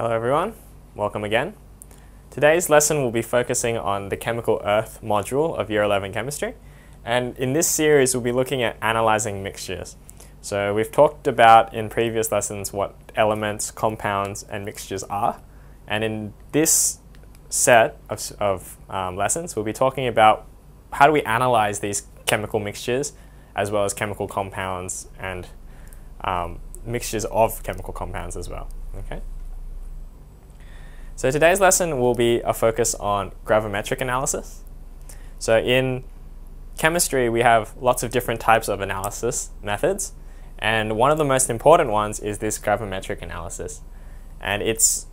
Hello everyone, welcome again. Today's lesson will be focusing on the Chemical Earth module of Year 11 Chemistry, and in this series we'll be looking at analysing mixtures. So we've talked about in previous lessons what elements, compounds and mixtures are, and in this set of lessons we'll be talking about how do we analyse these chemical mixtures as well as chemical compounds and mixtures of chemical compounds as well. Okay? So today's lesson will be a focus on gravimetric analysis. So in chemistry, we have lots of different types of analysis methods, and one of the most important ones is this gravimetric analysis. And it's,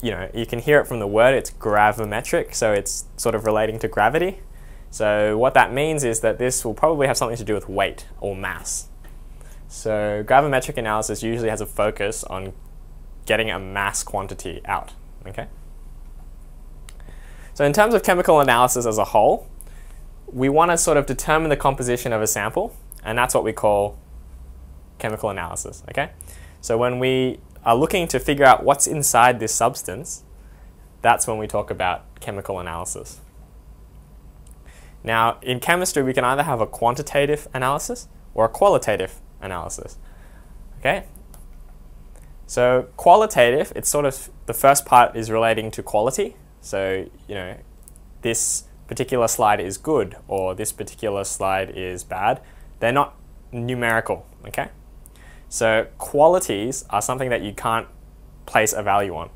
you know, you can hear it from the word, it's gravimetric, so it's sort of relating to gravity. So what that means is that this will probably have something to do with weight or mass. So gravimetric analysis usually has a focus on getting a mass quantity out. Okay. So in terms of chemical analysis as a whole, we want to sort of determine the composition of a sample, and that's what we call chemical analysis. Okay. So when we are looking to figure out what's inside this substance, that's when we talk about chemical analysis. Now, in chemistry, we can either have a quantitative analysis or a qualitative analysis. Okay. So qualitative, it's sort of the first part is relating to quality. So, you know, this particular slide is good or this particular slide is bad. They're not numerical, okay? So qualities are something that you can't place a value on.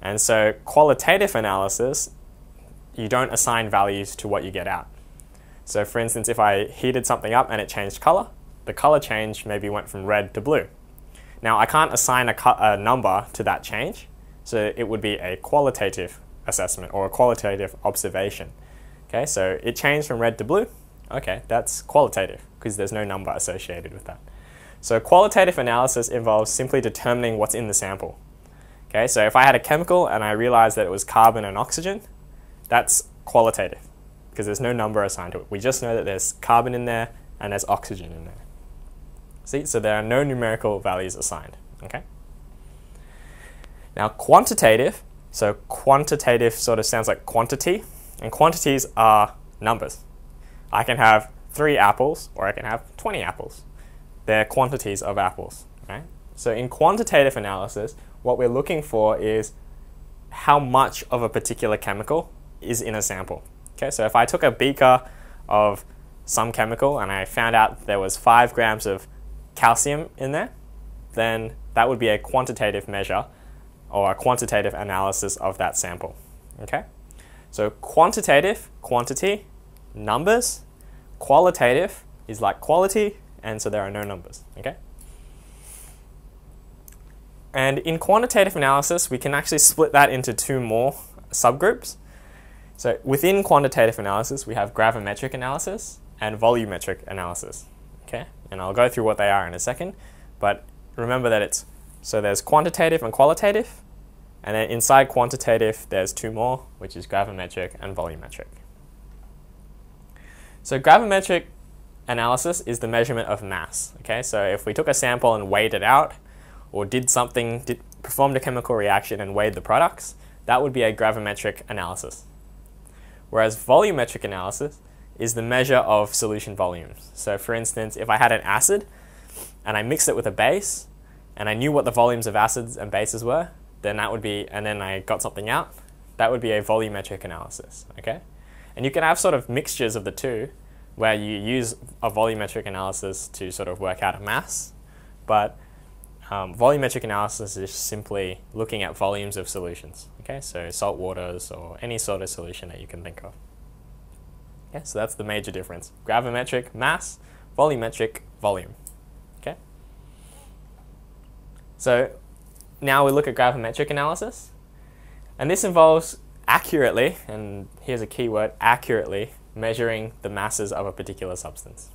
And so qualitative analysis, you don't assign values to what you get out. So for instance, if I heated something up and it changed color, the color change maybe went from red to blue. Now, I can't assign a number to that change, so it would be a qualitative assessment or a qualitative observation. Okay, so it changed from red to blue. Okay, that's qualitative because there's no number associated with that. So qualitative analysis involves simply determining what's in the sample. Okay, so if I had a chemical and I realized that it was carbon and oxygen, that's qualitative because there's no number assigned to it. We just know that there's carbon in there and there's oxygen in there. See, so there are no numerical values assigned, okay? Now quantitative, so quantitative sort of sounds like quantity, and quantities are numbers. I can have 3 apples or I can have 20 apples. They're quantities of apples, right? So in quantitative analysis, what we're looking for is how much of a particular chemical is in a sample, okay? So if I took a beaker of some chemical and I found out there was 5 grams of calcium in there, then that would be a quantitative measure or a quantitative analysis of that sample. Okay? So quantitative, quantity, numbers. Qualitative is like quality, and so there are no numbers. Okay? And in quantitative analysis, we can actually split that into 2 more subgroups. So within quantitative analysis, we have gravimetric analysis and volumetric analysis. Okay? And I'll go through what they are in a second, but remember that it's, so there's quantitative and qualitative, and then inside quantitative there's 2 more, which is gravimetric and volumetric. So gravimetric analysis is the measurement of mass. Okay, so if we took a sample and weighed it out, or did something, performed a chemical reaction and weighed the products, that would be a gravimetric analysis. Whereas volumetric analysis is the measure of solution volumes. So for instance, if I had an acid and I mixed it with a base and I knew what the volumes of acids and bases were, then that would be, and then I got something out, that would be a volumetric analysis, okay? And you can have sort of mixtures of the 2 where you use a volumetric analysis to sort of work out a mass, but volumetric analysis is simply looking at volumes of solutions, okay? So salt waters or any sort of solution that you can think of. Okay, so that's the major difference. Gravimetric, mass. Volumetric, volume. Okay? So now we look at gravimetric analysis. And this involves accurately, and here's a key word, accurately measuring the masses of a particular substance.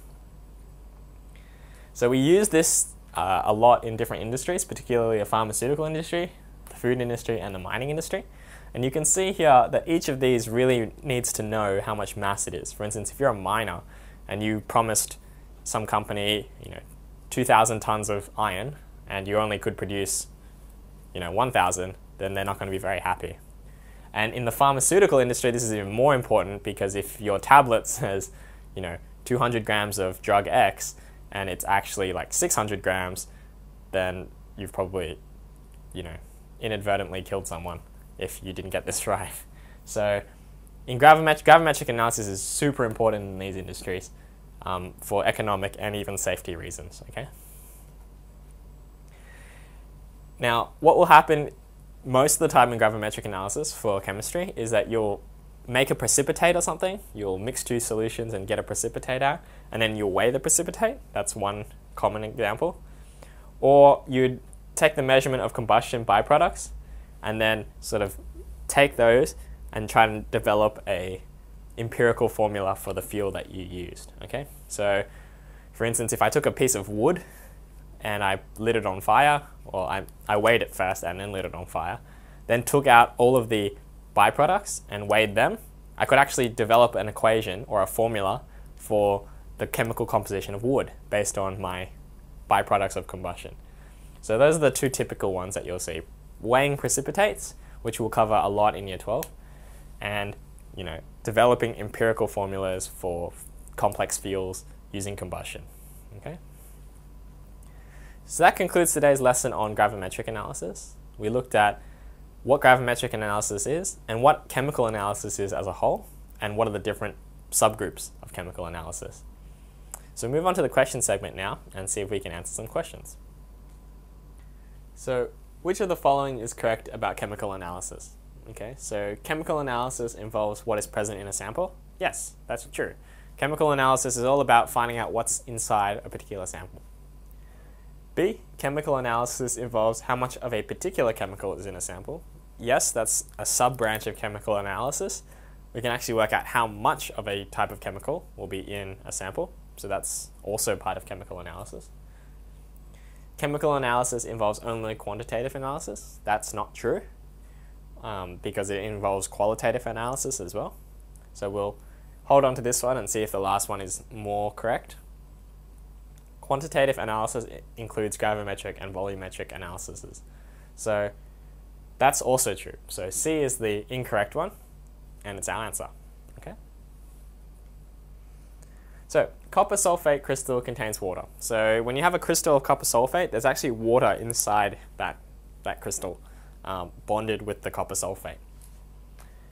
So we use this a lot in different industries, particularly the pharmaceutical industry, the food industry, and the mining industry. And you can see here that each of these really needs to know how much mass it is. For instance, if you're a miner and you promised some company, you know, 2,000 tons of iron and you only could produce, you know, 1,000, then they're not going to be very happy. And in the pharmaceutical industry, this is even more important, because if your tablet says, you know, 200 grams of drug X and it's actually like 600 grams, then you've probably, you know, inadvertently killed someone if you didn't get this right. So in gravimetric analysis is super important in these industries for economic and even safety reasons, okay? Now, what will happen most of the time in gravimetric analysis for chemistry is that you'll make a precipitate or something, you'll mix two solutions and get a precipitate out, and then you'll weigh the precipitate. That's one common example. Or you'd take the measurement of combustion byproducts and then sort of take those and try and develop a empirical formula for the fuel that you used, okay? So, for instance, if I took a piece of wood and I lit it on fire, or I weighed it first and then lit it on fire, then took out all of the byproducts and weighed them, I could actually develop an equation or a formula for the chemical composition of wood based on my byproducts of combustion. So those are the two typical ones that you'll see. Weighing precipitates, which we'll cover a lot in Year 12, and, you know, developing empirical formulas for complex fuels using combustion, okay? So that concludes today's lesson on gravimetric analysis. We looked at what gravimetric analysis is and what chemical analysis is as a whole, and what are the different subgroups of chemical analysis. So move on to the question segment now and see if we can answer some questions. So which of the following is correct about chemical analysis? Okay, so chemical analysis involves what is present in a sample. Yes, that's true. Chemical analysis is all about finding out what's inside a particular sample. B, chemical analysis involves how much of a particular chemical is in a sample. Yes, that's a sub-branch of chemical analysis. We can actually work out how much of a type of chemical will be in a sample, so that's also part of chemical analysis. Chemical analysis involves only quantitative analysis. That's not true, because it involves qualitative analysis as well. So we'll hold on to this one and see if the last one is more correct. Quantitative analysis includes gravimetric and volumetric analyses. So that's also true. So C is the incorrect one, and it's our answer. Okay. So copper sulfate crystal contains water. So when you have a crystal of copper sulfate, there's actually water inside that crystal bonded with the copper sulfate.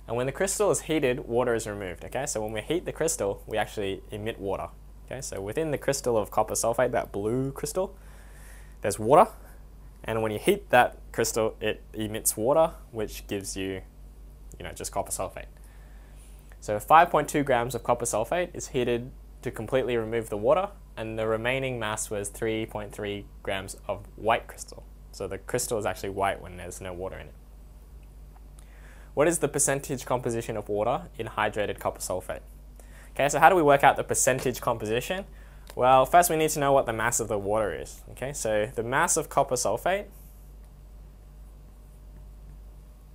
And when the crystal is heated, water is removed. Okay. So when we heat the crystal, we actually emit water. Okay, so within the crystal of copper sulfate, that blue crystal, there's water, and when you heat that crystal, it emits water, which gives you, you know, just copper sulfate. So 5.2 grams of copper sulfate is heated to completely remove the water, and the remaining mass was 3.3 grams of white crystal. So the crystal is actually white when there's no water in it. What is the percentage composition of water in hydrated copper sulfate? Okay, so how do we work out the percentage composition? Well, first we need to know what the mass of the water is. Okay, so the mass of copper sulfate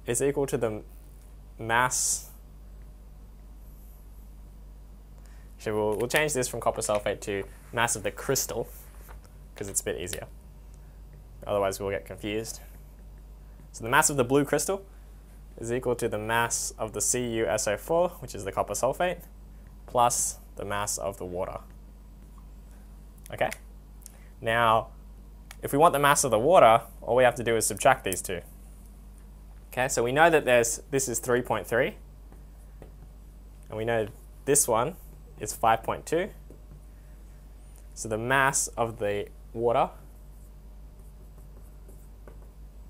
is equal to the mass. So we'll change this from copper sulfate to mass of the crystal, because it's a bit easier. Otherwise we'll get confused. So the mass of the blue crystal is equal to the mass of the CuSO4, which is the copper sulfate, plus the mass of the water. Okay? Now, if we want the mass of the water, all we have to do is subtract these two. Okay, so we know that this is 3.3, and we know this one is 5.2. So the mass of the water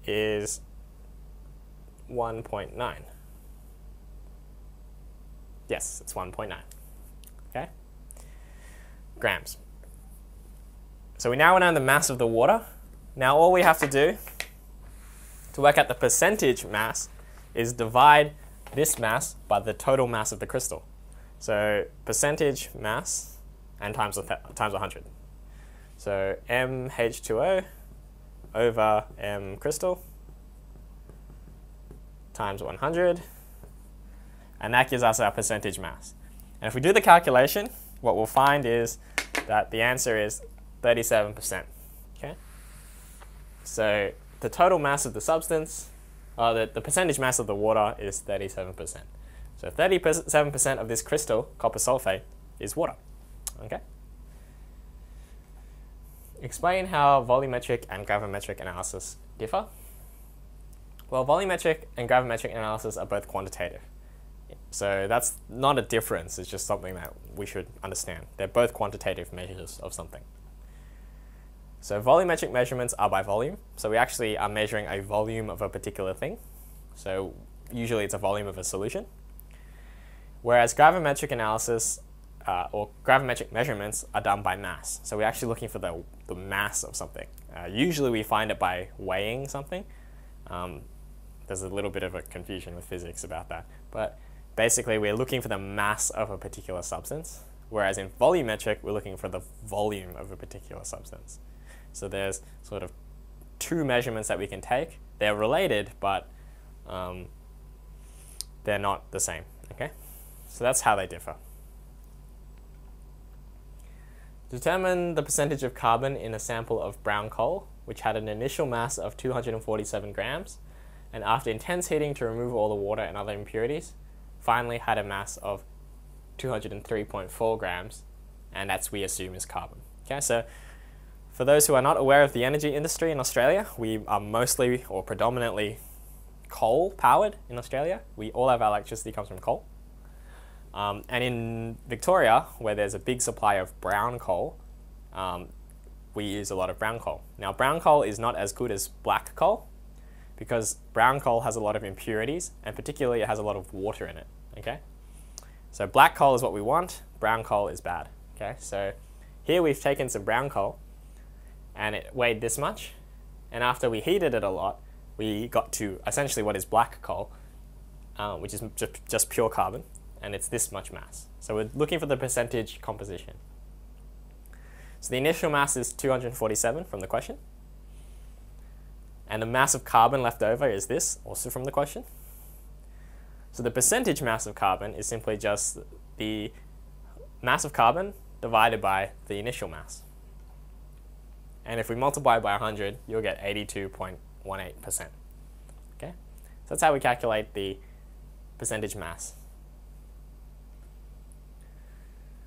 is 1.9. Yes, it's 1.9. Okay? Grams. So we now know the mass of the water. Now all we have to do to work out the percentage mass is divide this mass by the total mass of the crystal. So percentage mass and times 100. So mH2O over m crystal times 100, and that gives us our percentage mass. And if we do the calculation, what we'll find is that the answer is 37%. Okay? So the total mass of the substance the percentage mass of the water is 37%. So 37% of this crystal, copper sulfate, is water. Okay. Explain how volumetric and gravimetric analysis differ. Well, volumetric and gravimetric analysis are both quantitative. So that's not a difference, it's just something that we should understand. They're both quantitative measures of something. So volumetric measurements are by volume. So we actually are measuring a volume of a particular thing. So usually it's a volume of a solution. Whereas gravimetric analysis or gravimetric measurements are done by mass. So we're actually looking for the mass of something. Usually we find it by weighing something. There's a little bit of a confusion with physics about that. But basically we're looking for the mass of a particular substance. Whereas in volumetric, we're looking for the volume of a particular substance. So there's sort of two measurements that we can take. They're related, but they're not the same. Okay? So that's how they differ. Determine the percentage of carbon in a sample of brown coal, which had an initial mass of 247 grams, and after intense heating to remove all the water and other impurities, finally had a mass of 203.4 grams, and that's, we assume, is carbon. Okay, so for those who are not aware of the energy industry in Australia, we are mostly or predominantly coal powered in Australia. All of our electricity comes from coal. And in Victoria, where there's a big supply of brown coal, we use a lot of brown coal. Now, brown coal is not as good as black coal because brown coal has a lot of impurities, and particularly it has a lot of water in it. Okay? So black coal is what we want, brown coal is bad. Okay, so here we've taken some brown coal and it weighed this much, and after we heated it a lot, we got to essentially what is black coal, which is just pure carbon, and it's this much mass. So we're looking for the percentage composition. So the initial mass is 247 from the question, and the mass of carbon left over is this, also from the question. So the percentage mass of carbon is simply just the mass of carbon divided by the initial mass. And if we multiply by 100, you'll get 82.18%. Okay? So that's how we calculate the percentage mass.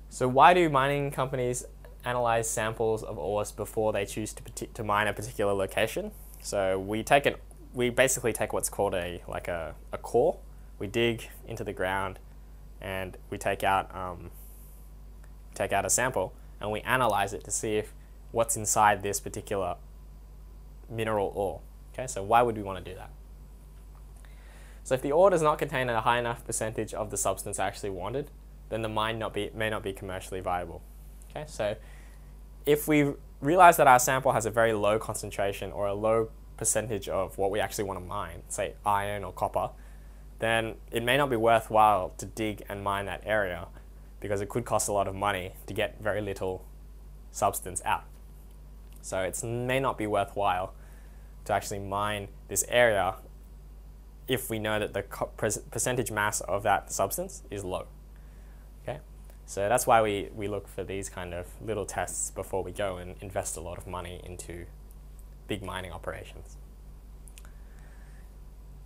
So why do mining companies analyze samples of ores before they choose to mine a particular location? So we basically take what's called a core. We dig into the ground and we take out a sample and we analyze it to see if what's inside this particular mineral ore. Okay, so why would we want to do that? So if the ore does not contain a high enough percentage of the substance actually wanted, then the mine may not be commercially viable. Okay, so if we realize that our sample has a very low concentration or a low percentage of what we actually want to mine, say iron or copper, then it may not be worthwhile to dig and mine that area because it could cost a lot of money to get very little substance out. So it may not be worthwhile to actually mine this area if we know that the percentage mass of that substance is low. Okay? So that's why we look for these kind of little tests before we go and invest a lot of money into big mining operations.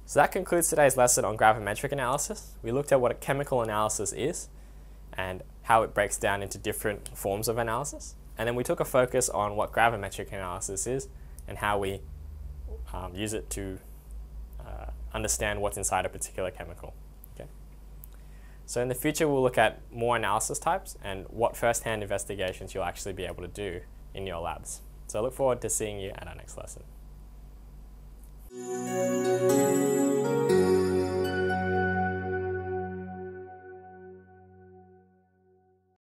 So that concludes today's lesson on gravimetric analysis. We looked at what a chemical analysis is and how it breaks down into different forms of analysis. And then we took a focus on what gravimetric analysis is and how we use it to understand what's inside a particular chemical. Okay? So in the future, we'll look at more analysis types and what first-hand investigations you'll actually be able to do in your labs. So I look forward to seeing you at our next lesson.